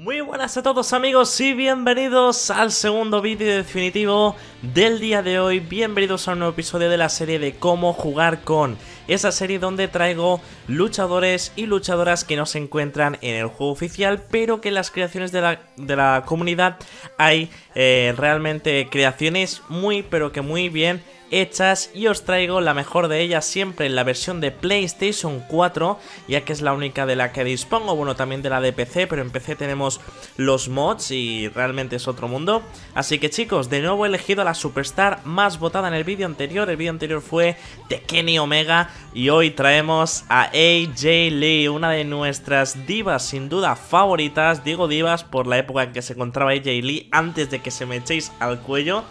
Muy buenas a todos amigos y bienvenidos al segundo vídeo definitivo del día de hoy. Bienvenidos a un nuevo episodio de la serie de cómo jugar con, esa serie donde traigo luchadores y luchadoras que no se encuentran en el juego oficial, pero que en las creaciones de la comunidad hay realmente creaciones muy pero que muy bien hechas, y os traigo la mejor de ellas siempre en la versión de PlayStation 4, ya que es la única de la que dispongo, bueno, también de la de PC, pero en PC tenemos los mods y realmente es otro mundo. Así que chicos, de nuevo he elegido a la superstar más votada en el vídeo anterior. El vídeo anterior fue de Kenny Omega y hoy traemos a AJ Lee, una de nuestras divas sin duda favoritas. Digo divas por la época en que se encontraba AJ Lee antes de que se me echéis al cuello.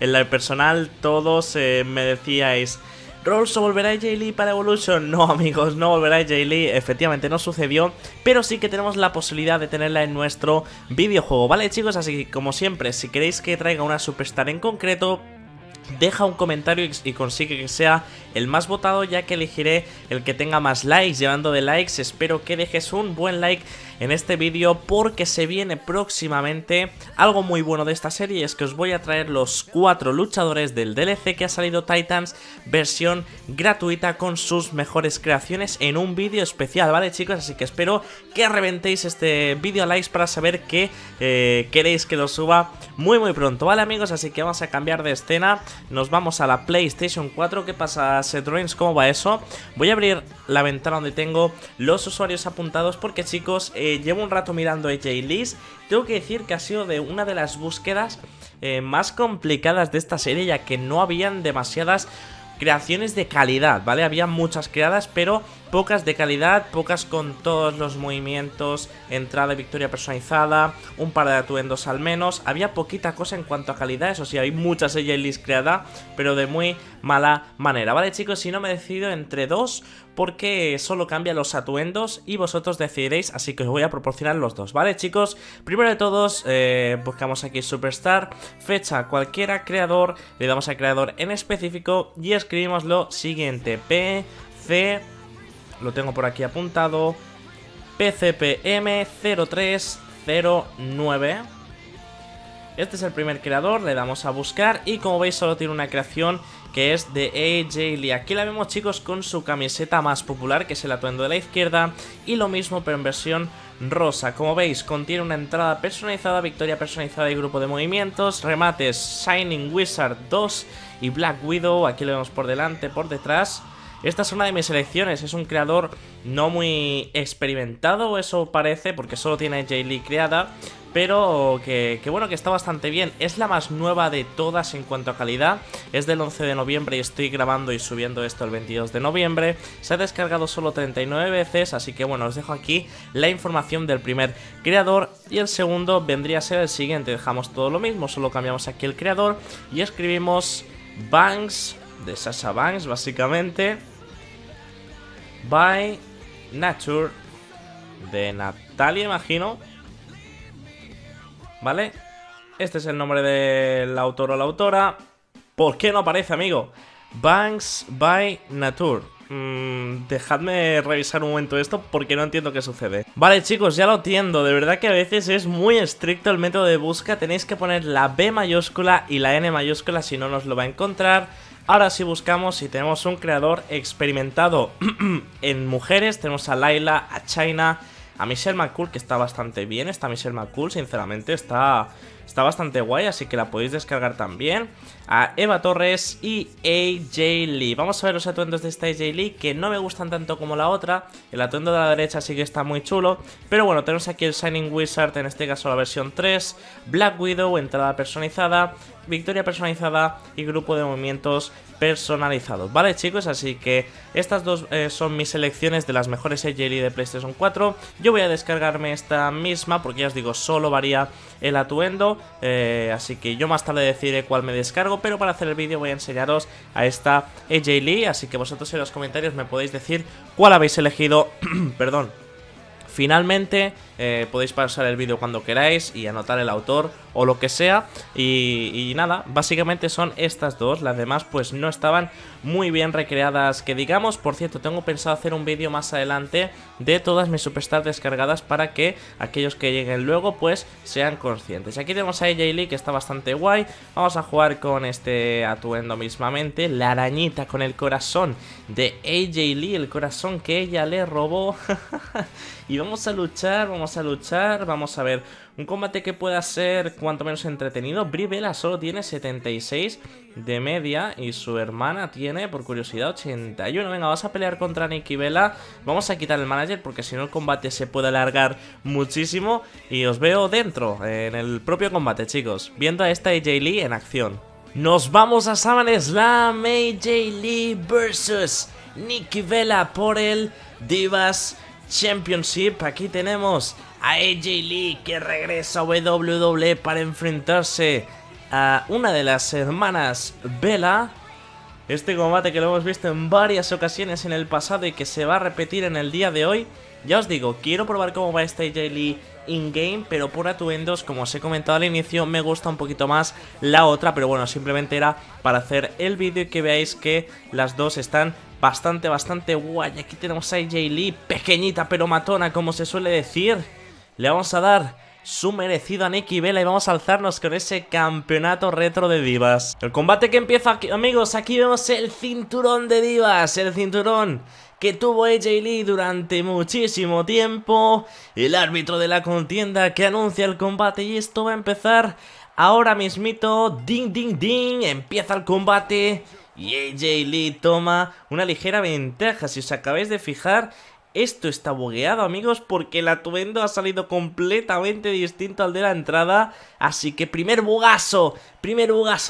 En la personal todos me decíais: ¿Rolso volverá AJ Lee para Evolution? No amigos, no volverá AJ Lee, efectivamente no sucedió, pero sí que tenemos la posibilidad de tenerla en nuestro videojuego, ¿vale chicos? Así que como siempre, si queréis que traiga una superstar en concreto, deja un comentario y consigue que sea el más votado, ya que elegiré el que tenga más likes. Llevando de likes, espero que dejes un buen like en este vídeo, porque se viene próximamente algo muy bueno de esta serie, y es que os voy a traer los 4 luchadores del DLC que ha salido Titans, versión gratuita, con sus mejores creaciones en un vídeo especial, ¿vale chicos? Así que espero que reventéis este vídeo a likes para saber que queréis que lo suba muy pronto, ¿vale amigos? Así que vamos a cambiar de escena. Nos vamos a la PlayStation 4. ¿Qué pasa, Seth Rollins? ¿Cómo va eso? Voy a abrir la ventana donde tengo los usuarios apuntados, porque chicos, llevo un rato mirando AJ Lee. Tengo que decir que ha sido de una de las búsquedas más complicadas de esta serie, ya que no habían demasiadas creaciones de calidad, ¿vale? Había muchas creadas, pero pocas de calidad, pocas con todos los movimientos, entrada y victoria personalizada, un par de atuendos al menos. Había poquita cosa en cuanto a calidad, eso sí, hay muchas AJ Lee creadas, pero de muy mala manera, ¿vale chicos? Si no, me decido entre dos, porque solo cambia los atuendos y vosotros decidiréis, así que os voy a proporcionar los dos, ¿vale chicos? Primero de todos, buscamos aquí Superstar, fecha cualquiera, creador, le damos al creador en específico y escribimos lo siguiente: PC, lo tengo por aquí apuntado, PCPM0309. Este es el primer creador, le damos a buscar y como veis solo tiene una creación, que es de AJ Lee. Aquí la vemos chicos con su camiseta más popular, que es el atuendo de la izquierda, y lo mismo pero en versión rosa. Como veis, contiene una entrada personalizada, victoria personalizada y grupo de movimientos, remates Shining Wizard 2 y Black Widow. Aquí lo vemos por delante, por detrás. Esta es una de mis selecciones, es un creador no muy experimentado, eso parece, porque solo tiene AJ Lee creada, pero que bueno, que está bastante bien. Es la más nueva de todas en cuanto a calidad, es del 11 de noviembre y estoy grabando y subiendo esto el 22 de noviembre. Se ha descargado solo 39 veces, así que bueno, os dejo aquí la información del primer creador, y el segundo vendría a ser el siguiente. Dejamos todo lo mismo, solo cambiamos aquí el creador y escribimos Banks, de Sasha Banks básicamente, by Nature, de Natalia, imagino, ¿vale? Este es el nombre del autor o la autora. ¿Por qué no aparece, amigo? Banks by Nature. Dejadme revisar un momento esto, porque no entiendo qué sucede. Vale chicos, ya lo entiendo, de verdad que a veces es muy estricto el método de busca. Tenéis que poner la B mayúscula y la N mayúscula, si no nos lo va a encontrar. Ahora sí, buscamos y tenemos un creador experimentado en mujeres. Tenemos a Layla, a Chyna, a Michelle McCool, que está bastante bien. Esta Michelle McCool, sinceramente, está bastante guay, así que la podéis descargar también. A Eva Torres y AJ Lee. Vamos a ver los atuendos de esta AJ Lee, que no me gustan tanto como la otra. El atuendo de la derecha sí que está muy chulo, pero bueno, tenemos aquí el Shining Wizard, en este caso la versión 3, Black Widow, entrada personalizada, victoria personalizada y grupo de movimientos personalizados, ¿vale chicos? Así que estas dos son mis selecciones de las mejores AJ Lee de PlayStation 4. Yo voy a descargarme esta misma, porque ya os digo, solo varía el atuendo, así que yo más tarde decidiré cuál me descargo, pero para hacer el vídeo voy a enseñaros a esta AJ Lee, así que vosotros en los comentarios me podéis decir cuál habéis elegido, perdón, finalmente. podéis pasar el vídeo cuando queráis y anotar el autor o lo que sea. Y nada, básicamente son estas dos. Las demás pues no estaban muy bien recreadas, que digamos. Por cierto, tengo pensado hacer un vídeo más adelante de todas mis superstars descargadas para que aquellos que lleguen luego pues sean conscientes. Aquí tenemos a AJ Lee, que está bastante guay. Vamos a jugar con este atuendo mismamente, la arañita con el corazón de AJ Lee, el corazón que ella le robó. Y vamos a luchar, vamos a luchar. Vamos a ver un combate que pueda ser cuanto menos entretenido. Brie Bella solo tiene 76 de media y su hermana tiene, por curiosidad, 81. Venga, vas a pelear contra Nikki Bella. Vamos a quitar el manager porque si no el combate se puede alargar muchísimo. Y os veo dentro, en el propio combate, chicos, viendo a esta AJ Lee en acción. Nos vamos a SummerSlam. AJ Lee versus Nikki Bella por el Divas Championship. Aquí tenemos a AJ Lee, que regresa a WWE para enfrentarse a una de las hermanas Bella. Este combate que lo hemos visto en varias ocasiones en el pasado y que se va a repetir en el día de hoy. Ya os digo, quiero probar cómo va este AJ Lee in-game, pero por atuendos, como os he comentado al inicio, me gusta un poquito más la otra. Pero bueno, simplemente era para hacer el vídeo y que veáis que las dos están bastante guay. Aquí tenemos a AJ Lee, pequeñita pero matona, como se suele decir. Le vamos a dar su merecido a Nikki Bella y vamos a alzarnos con ese campeonato retro de divas. El combate que empieza aquí, amigos. Aquí vemos el cinturón de divas, el cinturón que tuvo AJ Lee durante muchísimo tiempo. El árbitro de la contienda que anuncia el combate y esto va a empezar ahora mismito. Ding, ding, ding, empieza el combate y AJ Lee toma una ligera ventaja. Si os acabáis de fijar, esto está bugueado, amigos, porque el atuendo ha salido completamente distinto al de la entrada. Así que primer bugazo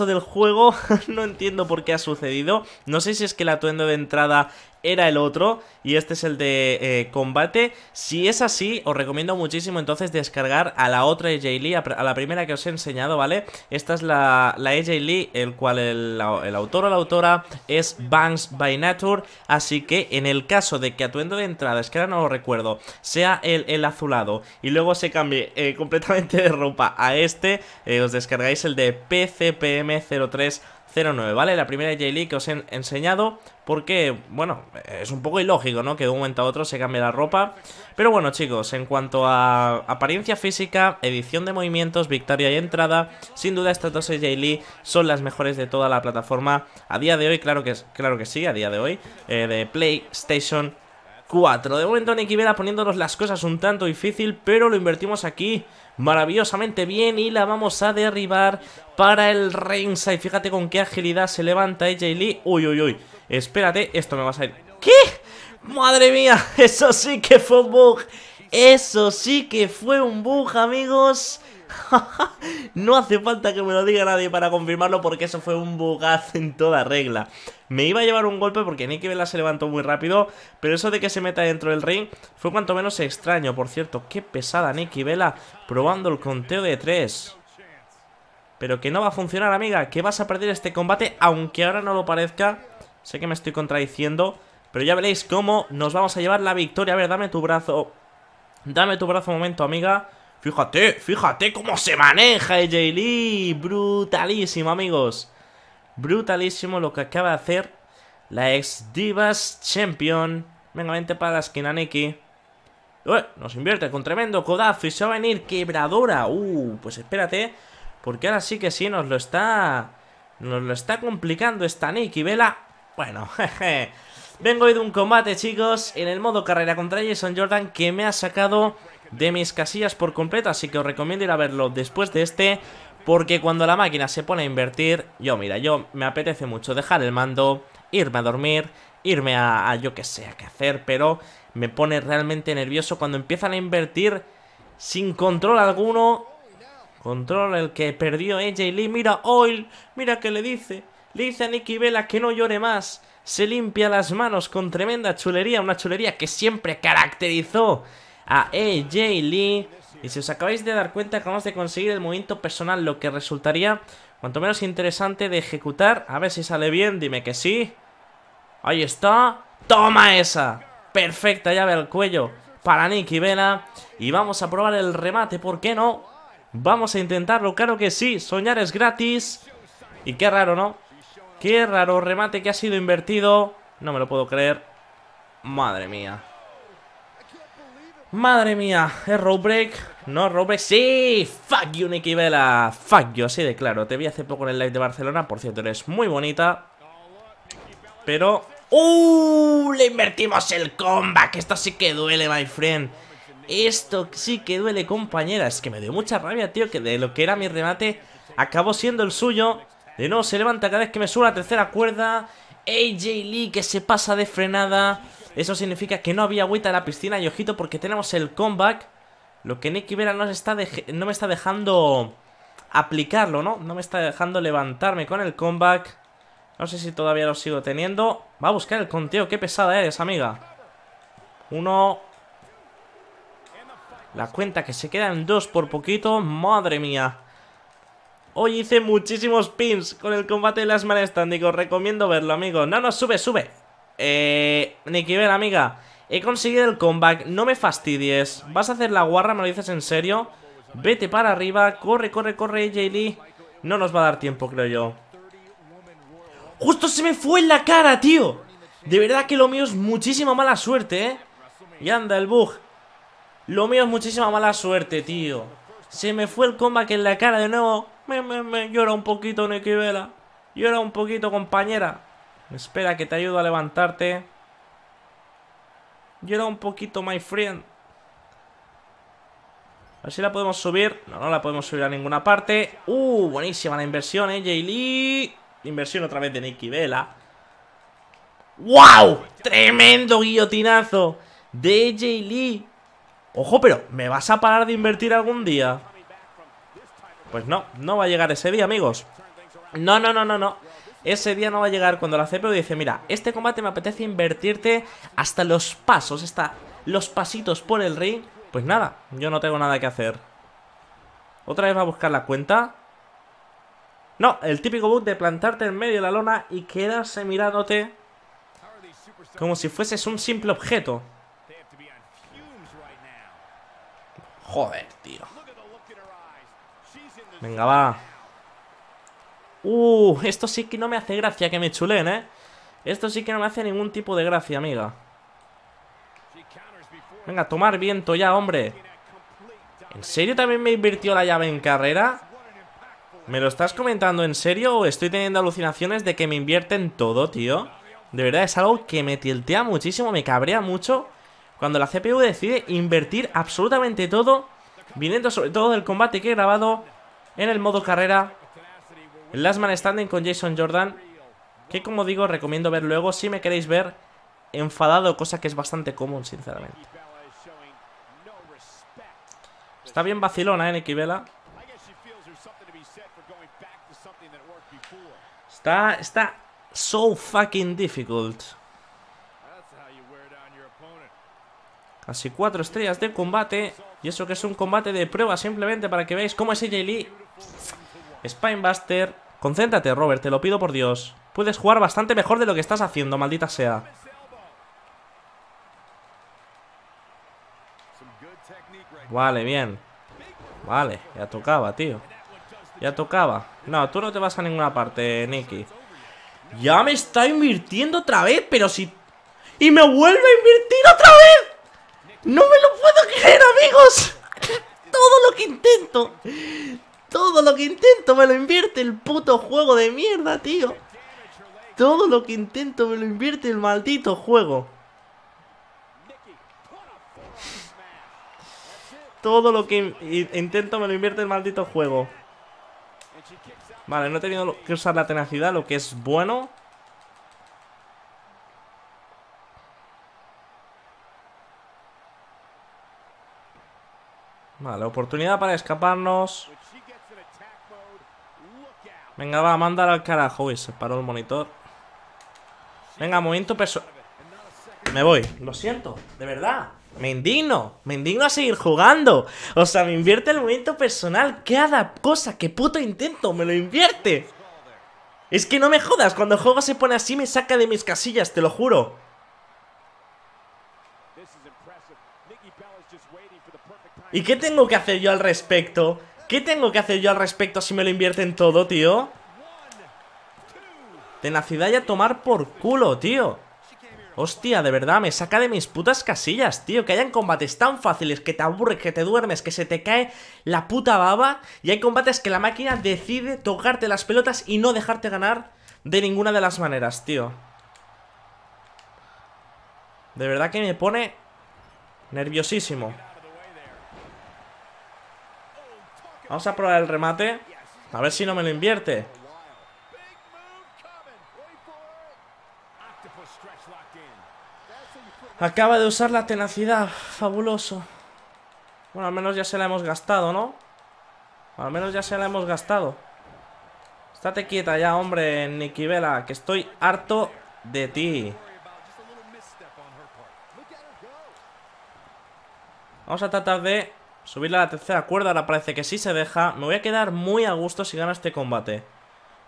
del juego. No entiendo por qué ha sucedido. No sé si es que el atuendo de entrada era el otro y este es el de combate. Si es así, os recomiendo muchísimo entonces descargar a la otra AJ Lee, a la primera que os he enseñado, ¿vale? Esta es la AJ Lee, el cual el autor o la autora es Banks by Nature. Así que en el caso de que atuendo de entrada, es que ahora no lo recuerdo, sea el azulado y luego se cambie completamente de ropa a este, os descargáis el de PCPM0309, ¿vale? La primera AJ Lee que os he enseñado, porque, bueno, es un poco ilógico, ¿no? Que de un momento a otro se cambie la ropa. Pero bueno, chicos, en cuanto a apariencia física, edición de movimientos, victoria y entrada, sin duda estas dos AJ Lee son las mejores de toda la plataforma a día de hoy. Claro que sí, a día de hoy, de PlayStation 4. De momento Nikki Bella poniéndonos las cosas un tanto difícil, pero lo invertimos aquí maravillosamente bien y la vamos a derribar para el ringside. Fíjate con qué agilidad se levanta AJ Lee. Uy, uy, uy, espérate, esto me va a salir. ¿Qué? ¡Madre mía! Eso sí que fue un bug. Eso sí que fue un bug, amigos. No hace falta que me lo diga nadie para confirmarlo, porque eso fue un bugazo en toda regla. Me iba a llevar un golpe porque Nikki Bella se levantó muy rápido, pero eso de que se meta dentro del ring fue cuanto menos extraño. Por cierto, qué pesada Nikki Bella probando el conteo de 3. Pero que no va a funcionar, amiga, que vas a perder este combate, aunque ahora no lo parezca. Sé que me estoy contradiciendo, pero ya veréis cómo nos vamos a llevar la victoria. A ver, dame tu brazo. Dame tu brazo un momento, amiga. Fíjate, fíjate cómo se maneja AJ Lee. Brutalísimo, amigos. Brutalísimo lo que acaba de hacer la ex Divas Champion. Venga, vente para la esquina, Nikki. Nos invierte con tremendo codazo y se va a venir quebradora. Pues espérate, porque ahora sí que sí nos lo está complicando esta Nikki Bella. Bueno, jeje. Vengo hoy de un combate, chicos, en el modo carrera contra Jason Jordan, que me ha sacado de mis casillas por completo. Así que os recomiendo ir a verlo después de este, porque cuando la máquina se pone a invertir, yo me apetece mucho dejar el mando, irme a dormir, irme a yo que sé a qué hacer, pero me pone realmente nervioso cuando empiezan a invertir sin control alguno. Control el que perdió AJ Lee. Mira, Oil, mira que le dice a Nikki Bella que no llore más. Se limpia las manos con tremenda chulería, una chulería que siempre caracterizó a AJ Lee. Y si os acabáis de dar cuenta, acabamos de conseguir el movimiento personal, lo que resultaría cuanto menos interesante de ejecutar. A ver si sale bien, dime que sí. Ahí está, toma esa, perfecta llave al cuello para Nikki Bella. Y vamos a probar el remate, ¿por qué no? Vamos a intentarlo, claro que sí. Soñar es gratis. Y qué raro, ¿no? Qué raro remate que ha sido invertido. No me lo puedo creer. Madre mía. Madre mía. ¿Es road break? No, road break. ¡Sí! ¡Fuck you, Nikki Bella! ¡Fuck you! Así de claro. Te vi hace poco en el live de Barcelona. Por cierto, eres muy bonita. Pero... ¡Uh! Le invertimos el comeback. Esto sí que duele, my friend. Esto sí que duele, compañera. Es que me dio mucha rabia, tío, que de lo que era mi remate acabó siendo el suyo. De nuevo se levanta cada vez que me sube la tercera cuerda. AJ Lee que se pasa de frenada. Eso significa que no había agüita en la piscina. Y ojito porque tenemos el comeback. Lo que Nikki Bella no me está dejando aplicarlo, ¿no? No me está dejando levantarme con el comeback. No sé si todavía lo sigo teniendo. Va a buscar el conteo. Qué pesada eres, amiga. Uno. La cuenta que se queda en dos por poquito. Madre mía. Hoy hice muchísimos pins con el combate de las manos estándicos. Recomiendo verlo, amigo. No, no, sube, sube. Nikki Bella, amiga. He conseguido el comeback. No me fastidies. ¿Vas a hacer la guarra? ¿Me lo dices en serio? Vete para arriba. Corre, corre, corre, AJ Lee. No nos va a dar tiempo, creo yo. Justo se me fue en la cara, tío. De verdad que lo mío es muchísima mala suerte, ¿eh? Y anda el bug. Lo mío es muchísima mala suerte, tío. Se me fue el comeback en la cara de nuevo. Llora un poquito, Nikki Bella. Llora un poquito, compañera. Espera que te ayudo a levantarte. Llora un poquito, my friend. A ver si la podemos subir. No, no la podemos subir a ninguna parte. Buenísima la inversión, Jaylee. Inversión otra vez de Nikki Bella. ¡Wow! Tremendo guillotinazo de AJ Lee. Ojo, pero ¿me vas a parar de invertir algún día? Pues no, no va a llegar ese día, amigos. No, no, no, no, no. Ese día no va a llegar cuando la CPU dice: mira, este combate me apetece invertirte hasta los pasos, hasta los pasitos por el ring. Pues nada, yo no tengo nada que hacer. Otra vez va a buscar la cuenta. No, el típico bug de plantarte en medio de la lona y quedarse mirándote como si fueses un simple objeto. Joder, tío. Venga, va. Esto sí que no me hace gracia que me chulen, ¿eh? Esto sí que no me hace ningún tipo de gracia, amiga. Venga, tomar viento ya, hombre. ¿En serio también me invirtió la llave en carrera? ¿Me lo estás comentando en serio o estoy teniendo alucinaciones de que me invierten todo, tío? De verdad, es algo que me tiltea muchísimo, me cabrea mucho cuando la CPU decide invertir absolutamente todo, viniendo sobre todo del combate que he grabado en el modo carrera, el Last Man Standing con Jason Jordan, que como digo, recomiendo ver luego si me queréis ver enfadado, cosa que es bastante común, sinceramente. Está bien vacilona, Nikki Bella. Está so fucking difficult. Casi 4 estrellas de combate. Y eso que es un combate de prueba, simplemente para que veáis cómo es AJ Lee. Spinebuster. Concéntrate, Robert, te lo pido por Dios. Puedes jugar bastante mejor de lo que estás haciendo, maldita sea. Vale, bien. Vale, ya tocaba, tío. Ya tocaba. No, tú no te vas a ninguna parte, Nikki. Ya me está invirtiendo otra vez, pero si... ¡Y me vuelve a invertir otra vez! ¡No me lo puedo creer, amigos! Todo lo que intento. Todo lo que intento me lo invierte el puto juego de mierda, tío. Todo lo que intento me lo invierte el maldito juego. Todo lo que intento me lo invierte el maldito juego. Vale, no he tenido que usar la tenacidad, lo que es bueno. Vale, oportunidad para escaparnos. Venga, va, mandar al carajo. Uy, se paró el monitor. Venga, movimiento personal. Me voy, lo siento, de verdad. Me indigno a seguir jugando. O sea, me invierte el movimiento personal. Cada cosa que puto intento me lo invierte. Es que no me jodas, cuando el juego se pone así me saca de mis casillas, te lo juro. ¿Y qué tengo que hacer yo al respecto? ¿Qué tengo que hacer yo al respecto si me lo invierten todo, tío? Tenacidad y a tomar por culo, tío. Hostia, de verdad, me saca de mis putas casillas, tío. Que hayan combates tan fáciles, que te aburres, que te duermes, que se te cae la puta baba. Y hay combates que la máquina decide tocarte las pelotas y no dejarte ganar de ninguna de las maneras, tío. De verdad que me pone nerviosísimo. Vamos a probar el remate. A ver si no me lo invierte. Acaba de usar la tenacidad, fabuloso. Bueno, al menos ya se la hemos gastado, ¿no? Al menos ya se la hemos gastado. Estate quieta ya, hombre, Nikki Bella, que estoy harto de ti. Vamos a tratar de subirle a la tercera cuerda, ahora parece que sí se deja. Me voy a quedar muy a gusto si gana este combate.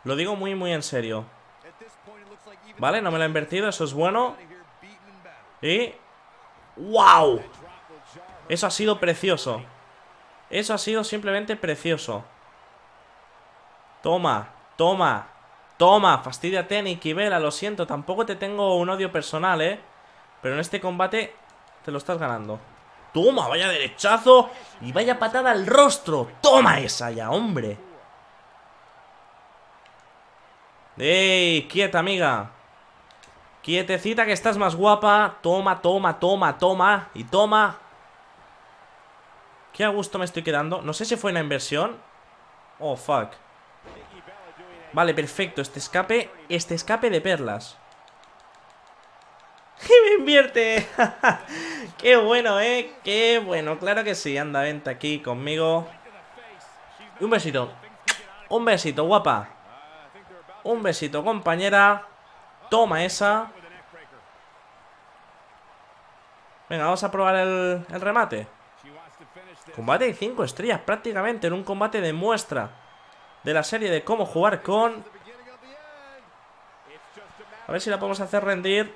Lo digo muy, muy en serio. Vale, no me lo ha invertido, eso es bueno. Y... ¡wow! Eso ha sido precioso. Eso ha sido simplemente precioso. Toma, toma, toma. Fastídiate, Nikki Bella, lo siento. Tampoco te tengo un odio personal, ¿eh? Pero en este combate te lo estás ganando. Toma, vaya derechazo y vaya patada al rostro. Toma esa ya, hombre. ¡Ey! Quieta, amiga. Quietecita, que estás más guapa. Toma, toma, toma, toma. Y toma. Qué a gusto me estoy quedando. No sé si fue una inversión. Oh, fuck. Vale, perfecto. Este escape de perlas. ¡Que me invierte! ¡Qué bueno, eh! ¡Qué bueno! Claro que sí. Anda, vente aquí conmigo. Un besito. Un besito, guapa. Un besito, compañera. Toma esa. Venga, vamos a probar el remate. Combate de 5 estrellas prácticamente. En un combate de muestra de la serie de cómo jugar con... A ver si la podemos hacer rendir.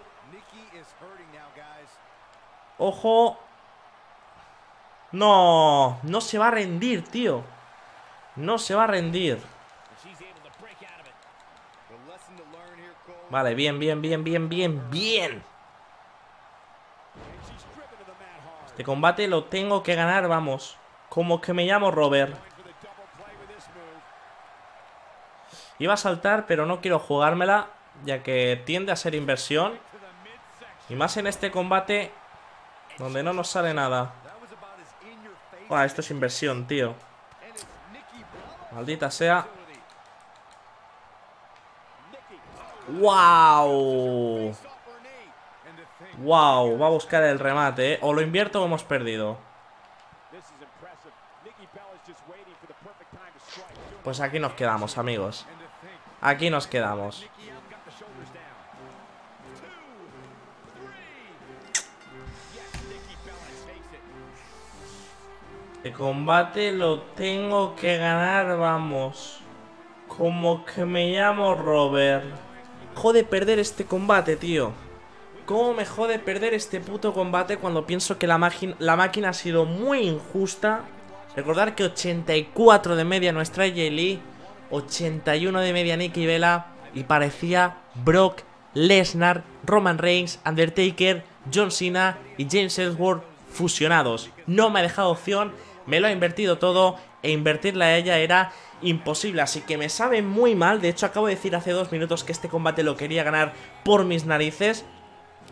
Ojo. No, no se va a rendir, tío. No se va a rendir. Vale, bien, bien, bien, bien, bien, bien. Este combate lo tengo que ganar, vamos. Como que me llamo Robert. Iba a saltar, pero no quiero jugármela, ya que tiende a ser inversión. Y más en este combate, donde no nos sale nada. Buah, esto es inversión, tío. Maldita sea. ¡Wow! ¡Wow! Va a buscar el remate, ¿eh? O lo invierto o hemos perdido. Pues aquí nos quedamos, amigos. Aquí nos quedamos. El combate lo tengo que ganar, vamos. Como que me llamo Robert. Jode perder este combate, tío. Cómo me jode perder este puto combate cuando pienso que la máquina ha sido muy injusta. Recordar que 84 de media nuestra AJ Lee, 81 de media Nikki Bella, y parecía Brock Lesnar, Roman Reigns, Undertaker, John Cena y James Ellsworth fusionados. No me ha dejado opción, me lo ha invertido todo e invertirla a ella era imposible, así que me sabe muy mal. De hecho, acabo de decir hace 2 minutos que este combate lo quería ganar por mis narices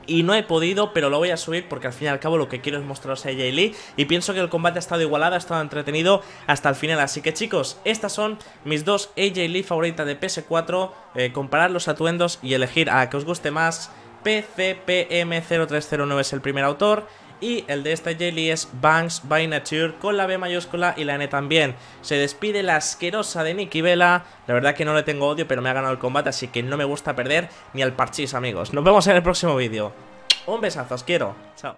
y no he podido, pero lo voy a subir porque al fin y al cabo lo que quiero es mostraros a AJ Lee y pienso que el combate ha estado igualado, ha estado entretenido hasta el final. Así que chicos, estas son mis 2 AJ Lee favoritas de PS4, comparar los atuendos y elegir a la que os guste más. PCPM0309 es el primer autor. Y el de esta AJ Lee es Banks by Nature, con la B mayúscula y la N también. Se despide la asquerosa de Nikki Bella. La verdad que no le tengo odio, pero me ha ganado el combate, así que no me gusta perder ni al parchís, amigos. Nos vemos en el próximo vídeo. Un besazo, os quiero. Chao.